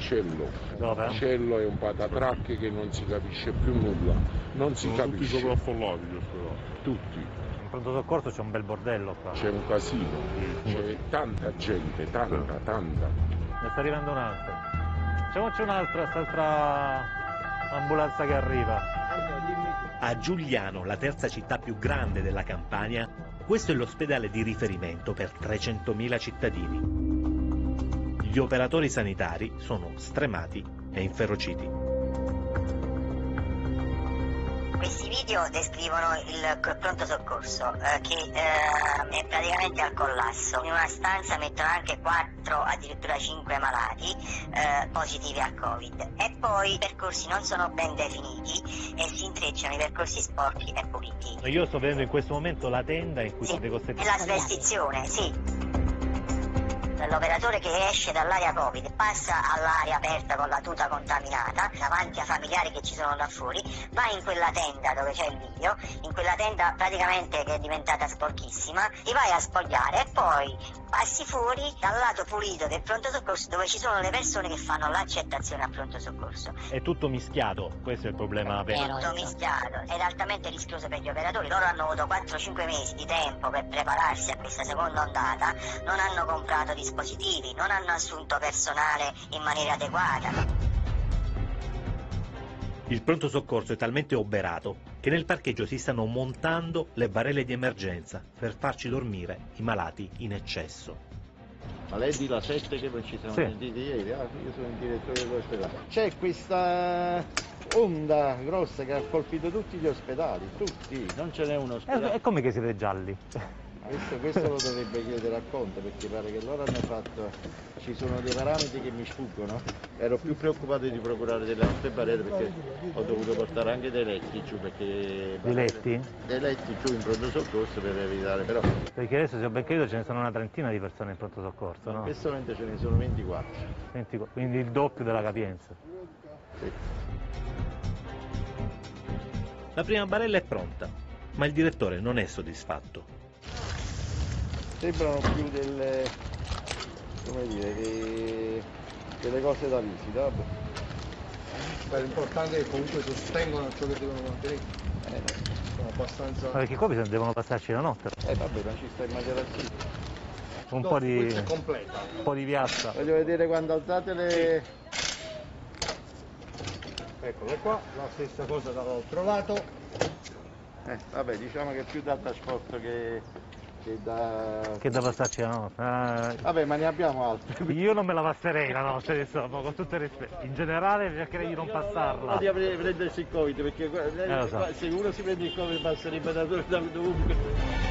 macello. Dove? Macello è un patatracche che non si capisce più nulla. Non si capisce. Tutti sovraffollati, però. Tutti. Pronto soccorso c'è un bel bordello qua. C'è un casino, c'è tanta gente, tanta. Ne sta arrivando un'altra. Facciamoci un'altra, quest'altra ambulanza che arriva. A Giuliano, la terza città più grande della Campania, questo è l'ospedale di riferimento per 300.000 cittadini. Gli operatori sanitari sono stremati e inferociti. Questi video descrivono il pronto soccorso che è praticamente al collasso. In una stanza mettono anche 4, addirittura 5 malati positivi al Covid. E poi i percorsi non sono ben definiti e si intrecciano i percorsi sporchi e puliti. Io sto vedendo in questo momento la tenda in cui siete costretti. La superstizione, sì. L'operatore che esce dall'area Covid passa all'area aperta con la tuta contaminata, davanti a familiari che ci sono là fuori, va in quella tenda dove c'è il video, in quella tenda praticamente che è diventata sporchissima, ti vai a spogliare e poi passi fuori dal lato pulito del pronto soccorso dove ci sono le persone che fanno l'accettazione al pronto soccorso. È tutto mischiato, questo è il problema vero. È tutto mischiato, ed altamente rischioso per gli operatori. Loro hanno avuto 4-5 mesi di tempo per prepararsi a questa seconda ondata, non hanno comprato dispositivi, non hanno assunto personale in maniera adeguata. Il pronto soccorso è talmente obberato che nel parcheggio si stanno montando le barelle di emergenza per farci dormire i malati in eccesso. Ma lei di La 7 che non ci siamo sentiti ieri, io sono il direttore dell'ospedale. C'è questa onda grossa che ha colpito tutti gli ospedali, tutti, non ce n'è uno ospedale. E come che siete gialli? Questo lo dovrebbe chiedere a Conte, perché pare che loro hanno fatto, ci sono dei parametri che mi sfuggono. Ero più preoccupato di procurare delle altre barriere perché ho dovuto portare anche dei letti giù, perché... Dei letti? Dei letti giù in pronto soccorso per evitare, però... Perché adesso, se ho ben capito, ce ne sono una trentina di persone in pronto soccorso, no? Personalmente ce ne sono 24. 24, quindi il doppio della capienza. Sì. La prima barella è pronta, ma il direttore non è soddisfatto. Sembrano più delle, come dire, delle cose da visita. L'importante è che comunque sostengono ciò che devono mantenere. Sono abbastanza... Ma perché qua devono passarci la notte? Vabbè, ma ci sta in maniera così. Un po' di... Questa è completa. Un po' di piazza. Voglio vedere quando alzate le... Eccole qua, la stessa cosa dall'altro lato. Vabbè, diciamo che è più da trasporto che da passarci la notte. Vabbè, ma ne abbiamo altre. Io non me la passerei la notte, insomma, con tutto il rispetto. In generale cercherei di non passarla. Non di prendersi il Covid, perché se uno si prende il Covid passerebbe da dovunque.